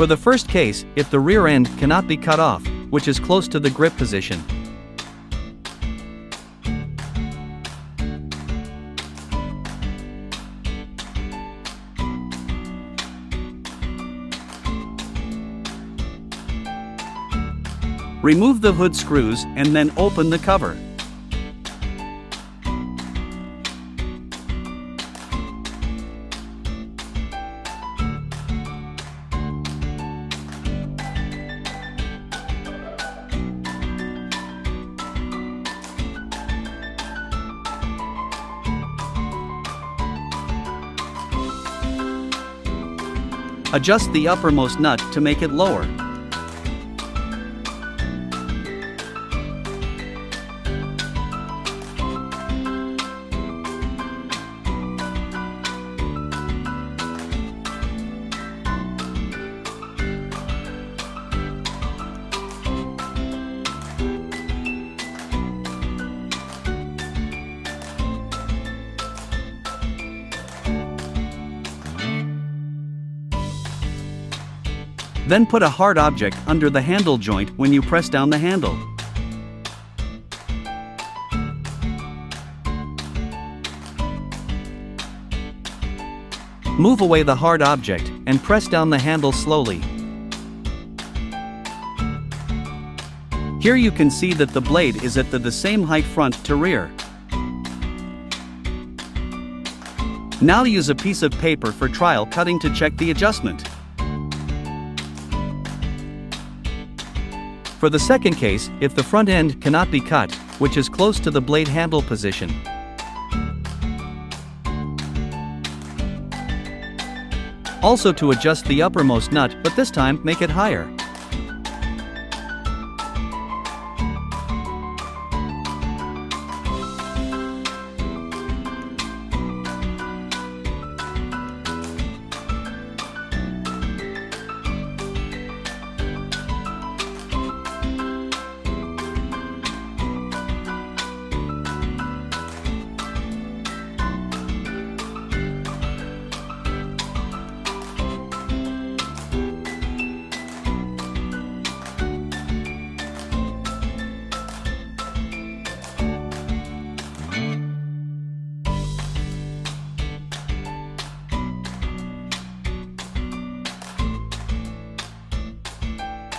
For the first case, if the rear end cannot be cut off, which is close to the grip position, remove the hood screws and then open the cover. Adjust the uppermost nut to make it lower. Then put a hard object under the handle joint when you press down the handle. Move away the hard object and press down the handle slowly. Here you can see that the blade is at the same height front to rear. Now use a piece of paper for trial cutting to check the adjustment. For the second case, if the front end cannot be cut, which is close to the blade handle position, also to adjust the uppermost nut, but this time make it higher.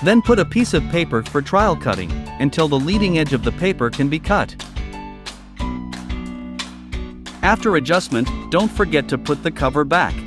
Then put a piece of paper for trial cutting, until the leading edge of the paper can be cut. After adjustment, don't forget to put the cover back.